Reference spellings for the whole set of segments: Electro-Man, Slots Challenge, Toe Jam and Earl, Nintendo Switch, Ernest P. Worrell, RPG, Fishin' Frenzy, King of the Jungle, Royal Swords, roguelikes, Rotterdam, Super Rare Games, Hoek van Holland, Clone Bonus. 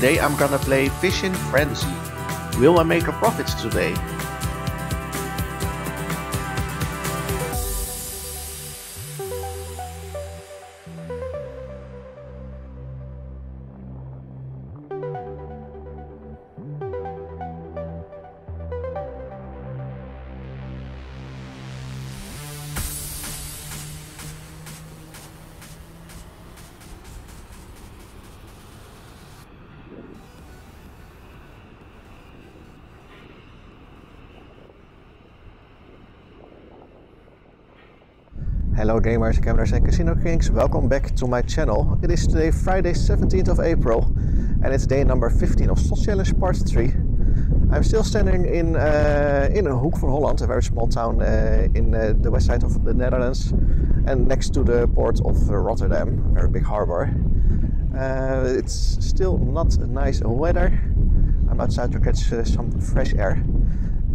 Today I'm gonna play Fishin' Frenzy. Will I make a profit today? Hello gamers, gamblers and casino kings, welcome back to my channel. It is today Friday 17th of April and it's day number 15 of Slots Challenge part 3. I'm still standing in Hoek van Holland, a very small town in the west side of the Netherlands, and next to the port of Rotterdam, a very big harbour. It's still not nice weather. I'm outside to catch some fresh air,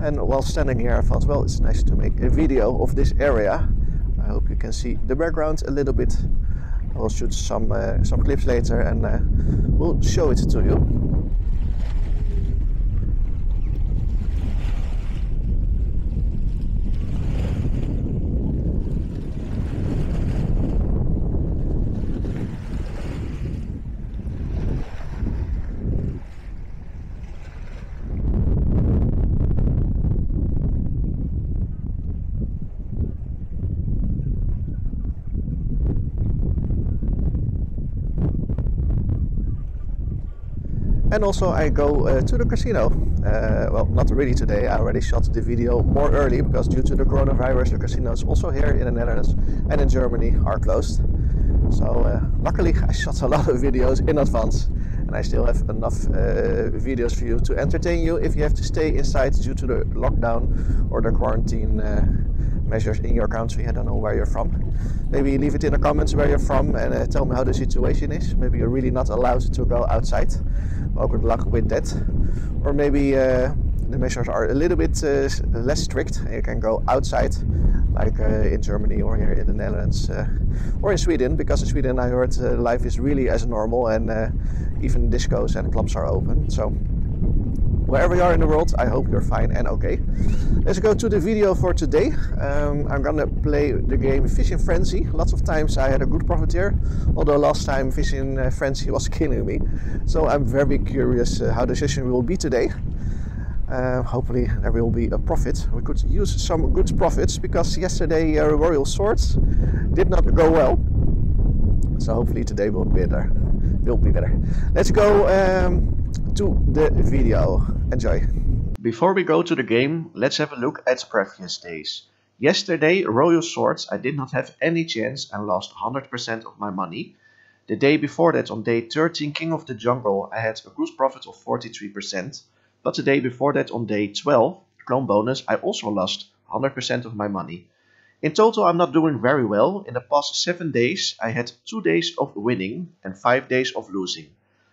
and while standing here I thought, well, it's nice to make a video of this area. I hope you can see the background a little bit. I'll shoot some clips later and we'll show it to you. And also I go to the casino. Well, not really today. I already shot the video more early because due to the coronavirus, the casinos also here in the Netherlands and in Germany are closed. So luckily I shot a lot of videos in advance, and I still have enough videos for you to entertain you if you have to stay inside due to the lockdown or the quarantine measures in your country. I don't know where you're from. Maybe leave it in the comments where you're from and tell me how the situation is. Maybe you're really not allowed to go outside. Well, good luck with that. Or maybe the measures are a little bit less strict and you can go outside, like in Germany or here in the Netherlands or in Sweden, because in Sweden I heard life is really as normal, and even discos and clubs are open. So wherever you are in the world, I hope you're fine and okay. Let's go to the video for today. I'm gonna play the game Fishin' Frenzy. Lots of times I had a good profit here, although last time Fishin' Frenzy was killing me. So I'm very curious how the session will be today. Hopefully there will be a profit. We could use some good profits because yesterday Royal Swords did not go well. So hopefully today will be better. Let's go to the video. Enjoy. Before we go to the game, let's have a look at previous days. Yesterday, Royal Swords, I did not have any chance and lost 100% of my money. The day before that, on day 13, King of the Jungle, I had a gross profit of 43%. But the day before that, on day 12, Clone Bonus, I also lost 100% of my money. In total, I'm not doing very well. In the past 7 days, I had 2 days of winning and 5 days of losing.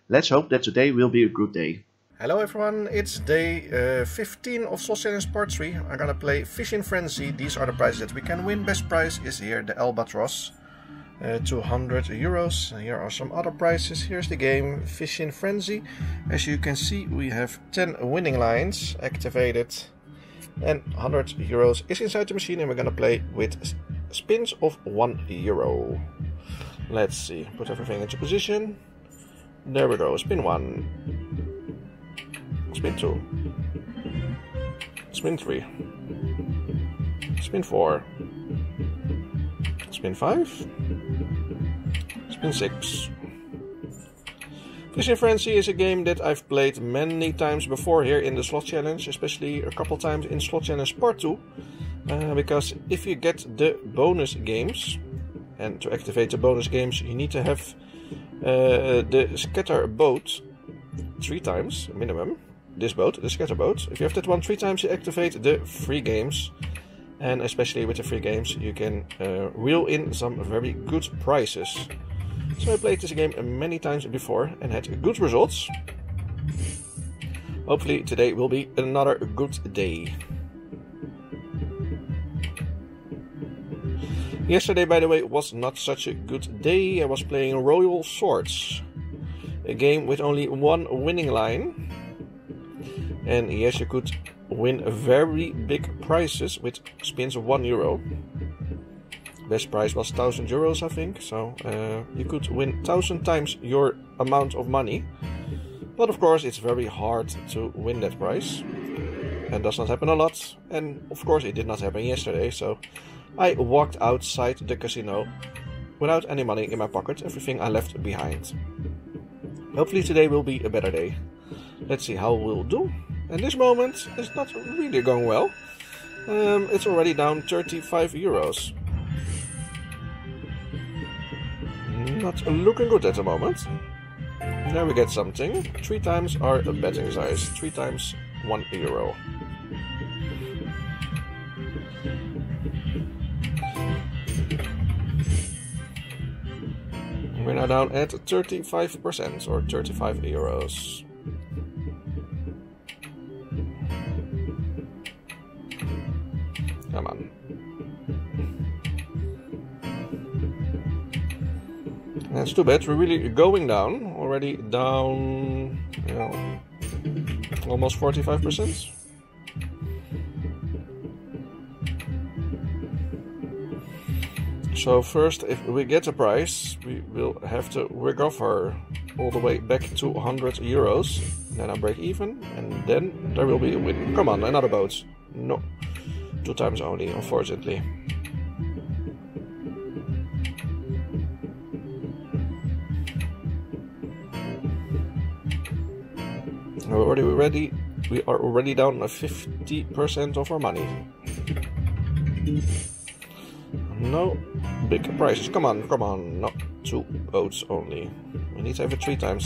Let's hope that today will be a good day. Hello everyone, it's day 15 of Slots Challenge Part 3. I'm gonna play Fishin' Frenzy. These are the prizes that we can win. Best prize is here, the Albatross, 200 euros. Here are some other prizes. Here's the game, Fishin' Frenzy. As you can see, we have 10 winning lines activated, and 100 euros is inside the machine, and we're gonna play with spins of 1 euro. Let's see, put everything into position. There we go, spin 1, spin 2, spin 3, spin 4, spin 5, spin 6. Fishin' Frenzy is a game that I've played many times before here in the Slot Challenge, especially a couple times in Slot Challenge Part 2, because if you get the bonus games, and to activate the bonus games you need to have the scatter boat 3 times minimum. This boat, the scatter boat, if you have that one 3 times, you activate the free games, and especially with the free games you can reel in some very good prizes. So I played this game many times before and had good results. Hopefully today will be another good day. Yesterday, by the way, was not such a good day. I was playing Royal Swords. a game with only one winning line. And yes, you could win very big prizes with spins of €1. Best prize was €1,000, I think. So you could win 1,000 times your amount of money. But of course, it's very hard to win that prize. And does not happen a lot. And of course, it did not happen yesterday. So I walked outside the casino without any money in my pocket. Everything I left behind. Hopefully today will be a better day. Let's see how we'll do. And this moment is not really going well. It's already down €35. Not looking good at the moment. There we get something. 3 times our betting size. 3 times €1. We're now down at 35% or €35. Come on. That's too bad. We're really going down. Already down, you know, almost 45%. So first, if we get a prize, we will have to recover all the way back to €100. Then I break even, and then there will be a win. Come on, another boat. No. 2 times only, unfortunately. We are already down 50% of our money. No big prizes. Come on, come on. No, 2 boats only. We need to have it 3 times.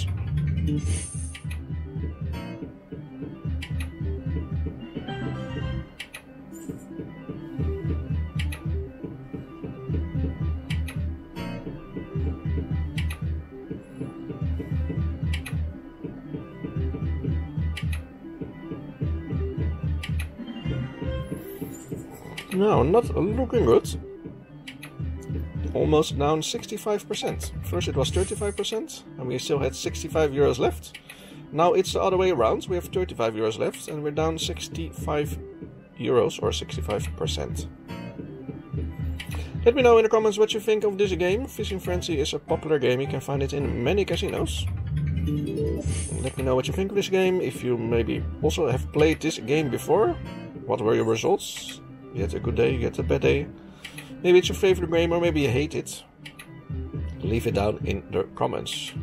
No, not looking good. Almost down 65%. First it was 35% and we still had €65 left. Now it's the other way around. We have €35 left and we're down €65 or 65%. Let me know in the comments what you think of this game. Fishin' Frenzy is a popular game. You can find it in many casinos. Let me know what you think of this game. If you maybe also have played this game before, what were your results? You had a good day, you had a bad day. Maybe it's your favorite game or maybe you hate it. Leave it down in the comments.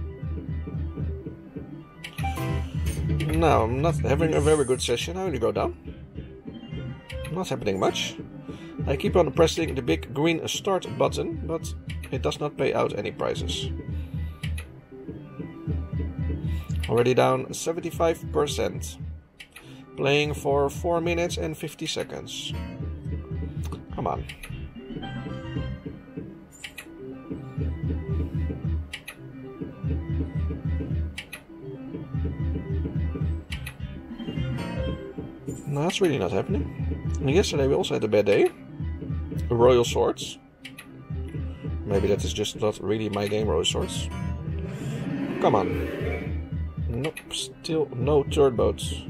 Now, I'm not having a very good session. I only go down. Not happening much. I keep on pressing the big green start button, but it does not pay out any prizes. Already down 75%. Playing for 4 minutes and 50 seconds. Come on. No, that's really not happening. And yesterday we also had a bad day. Royal Swords. Maybe that is just not really my game, Royal Swords. Come on. Nope, still no third boats.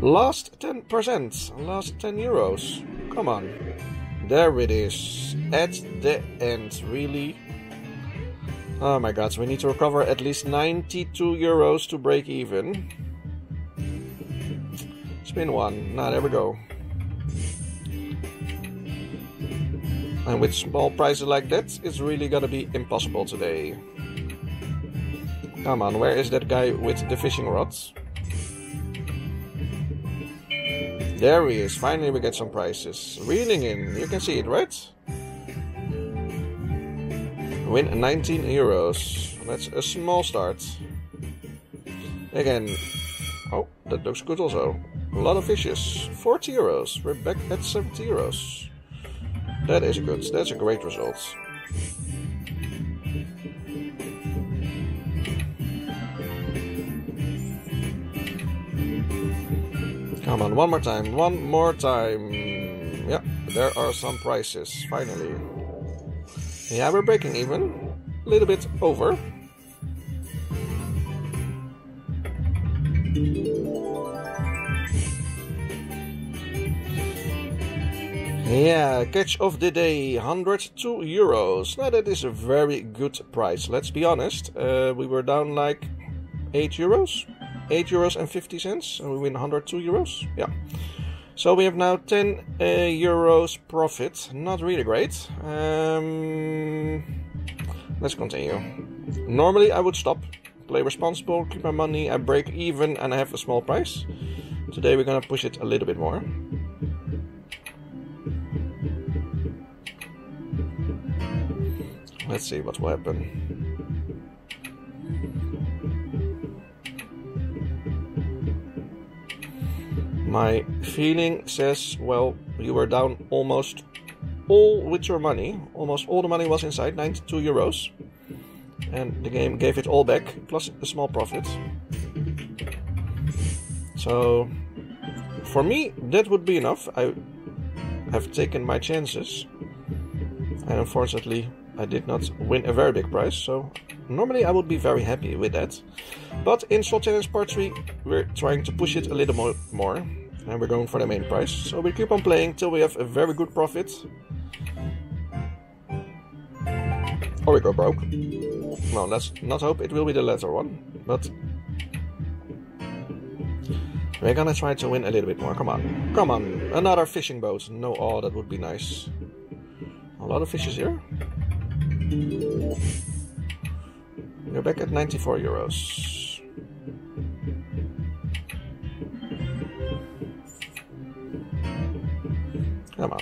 Last 10%, last €10. Come on. There it is. At the end, really. Oh my god, we need to recover at least €92 to break even. Spin 1. Now, there we go. And with small prices like that, it's really gonna be impossible today. Come on, where is that guy with the fishing rods? There he is. Finally we get some prizes. Reeling in. You can see it, right? Win €19. That's a small start. Again. Oh, that looks good also. A lot of fishes. €40. We're back at €70. That is good. That's a great result. Come on, one more time, yeah, there are some prizes, finally. Yeah, we're breaking even. A little bit over. Yeah, catch of the day, 102 euros. Now that is a very good price, let's be honest. We were down like 8 euros and 50 cents, and we win 102 euros. Yeah. So we have now 10 euros profit. Not really great. Let's continue. Normally I would stop, play responsible, keep my money, I break even and I have a small price. Today we're gonna push it a little bit more. Let's see what will happen. My feeling says, well, you were down almost all with your money. Almost all the money was inside, 92 euros. And the game gave it all back, plus a small profit. So, for me, that would be enough. I have taken my chances. And unfortunately, I did not win a very big prize, so normally I would be very happy with that. But in Slots Challenge Part 3, we're trying to push it a little more, and we're going for the main prize. So we keep on playing till we have a very good profit. Or we go broke. Well, let's not hope it will be the latter one, but we're gonna try to win a little bit more. Come on, come on, another fishing boat. No, oh, that would be nice. A lot of fishes here. We're back at 94 euros. Come on.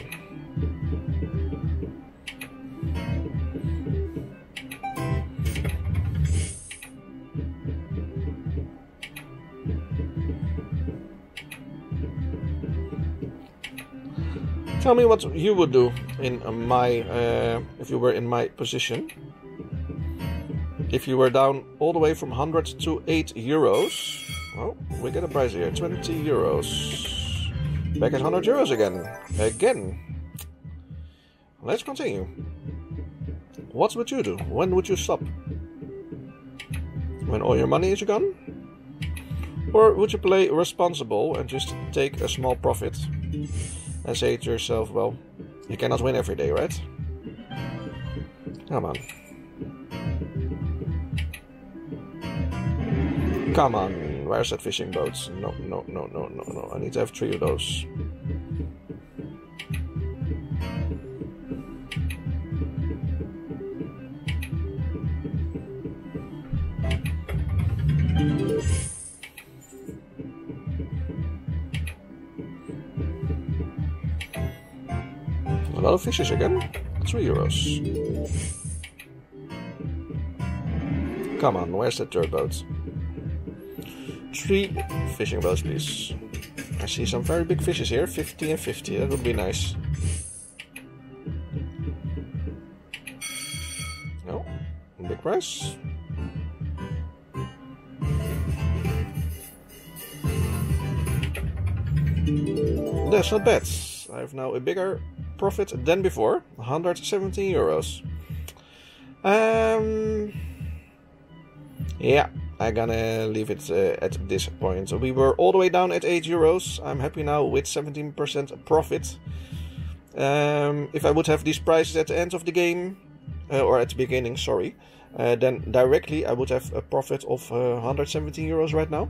Tell me what you would do in my if you were in my position. If you were down all the way from 100 to 8 euros, well, we get a prize here, 20 euros. Back at 100 euros again. Let's continue. What would you do? When would you stop? When all your money is gone? Or would you play responsible and just take a small profit and say to yourself, well, you cannot win every day, right? Come on. Come on, where's that fishing boat? No, no, no, no, no, no. I need to have 3 of those. A lot of fishes again. 3 euros. Come on, where's that third boat? 3 fishing boats, please. I see some very big fishes here, 50 and 50, that would be nice. No, big price. That's not bad. I have now a bigger profit than before, 117 euros. Yeah. I'm gonna leave it at this point. We were all the way down at 8 euros. I'm happy now with 17% profit. If I would have these prices at the end of the game, or at the beginning, sorry, then directly I would have a profit of 117 euros right now.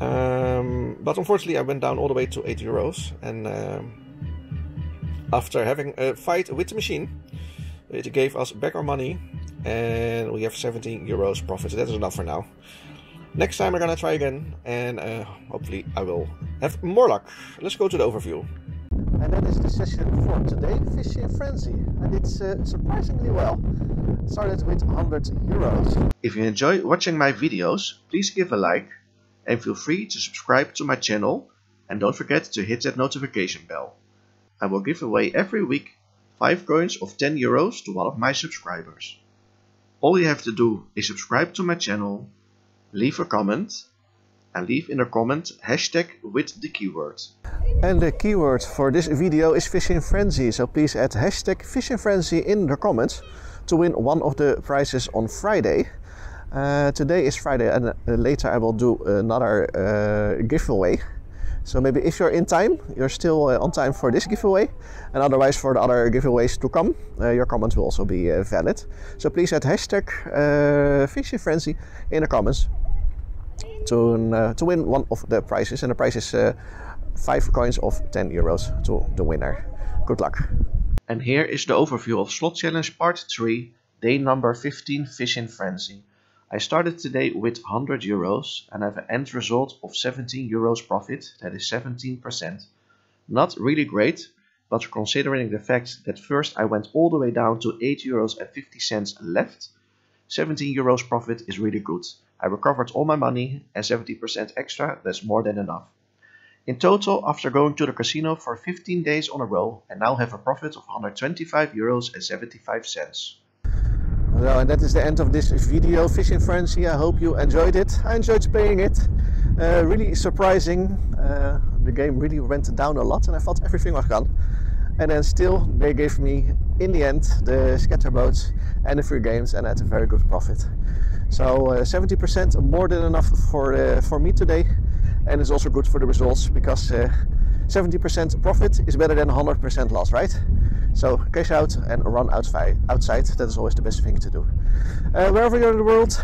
But unfortunately I went down all the way to 8 euros. And after having a fight with the machine, it gave us back our money. And we have 17 euros profit. That is enough for now. Next time we're gonna try again, and hopefully I will have more luck. Let's go to the overview. And that is the session for today, Fishin' Frenzy, and it's surprisingly well. It started with 100 euros. If you enjoy watching my videos, please give a like, and feel free to subscribe to my channel, and don't forget to hit that notification bell. I will give away every week 5 coins of 10 euros to one of my subscribers. All you have to do is subscribe to my channel, leave a comment, and leave in the comment hashtag with the keyword. And the keyword for this video is Fishin' Frenzy, so please add hashtag Fishin' Frenzy in the comments to win one of the prizes on Friday. Today is Friday, and later I will do another giveaway. So maybe if you're in time, you're still on time for this giveaway, and otherwise for the other giveaways to come, your comments will also be valid. So please add hashtag Fishin' Frenzy in the comments to win one of the prizes, and the prize is 5 coins of 10 euros to the winner. Good luck. And here is the overview of Slots Challenge Part 3, day number 15, Fishin' Frenzy. I started today with 100 euros and have an end result of 17 euros profit, that is 17%. Not really great, but considering the fact that first I went all the way down to 8 euros and 50 cents left, 17 euros profit is really good. I recovered all my money, and 70% extra, that's more than enough. In total, after going to the casino for 15 days on a row, I now have a profit of 125 euros and 75 cents. So, and that is the end of this video, Fishin' Frenzy. I hope you enjoyed it. I enjoyed playing it. Really surprising. The game really went down a lot, and I thought everything was gone. And then still, they gave me, in the end, the scatterboats and the free games, and at a very good profit. So 70% more than enough for me today, and it's also good for the results, because 70% profit is better than 100% loss, right? So cash out and run outside, that is always the best thing to do. Wherever you're in the world,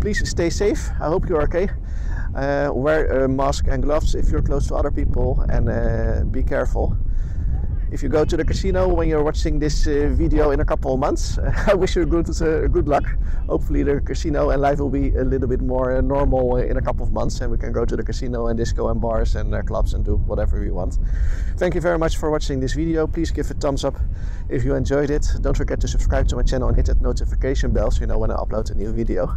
please stay safe. I hope you're okay. Wear a mask and gloves if you're close to other people, and be careful. If you go to the casino when you're watching this video in a couple of months, I wish you good luck. Hopefully the casino and life will be a little bit more normal in a couple of months, and we can go to the casino and disco and bars and clubs and do whatever we want. Thank you very much for watching this video. Please give a thumbs up if you enjoyed it. Don't forget to subscribe to my channel and hit that notification bell so you know when I upload a new video.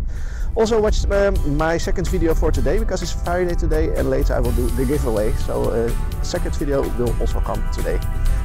Also watch my second video for today, because it's Friday today, and later I will do the giveaway. So second video will also come today.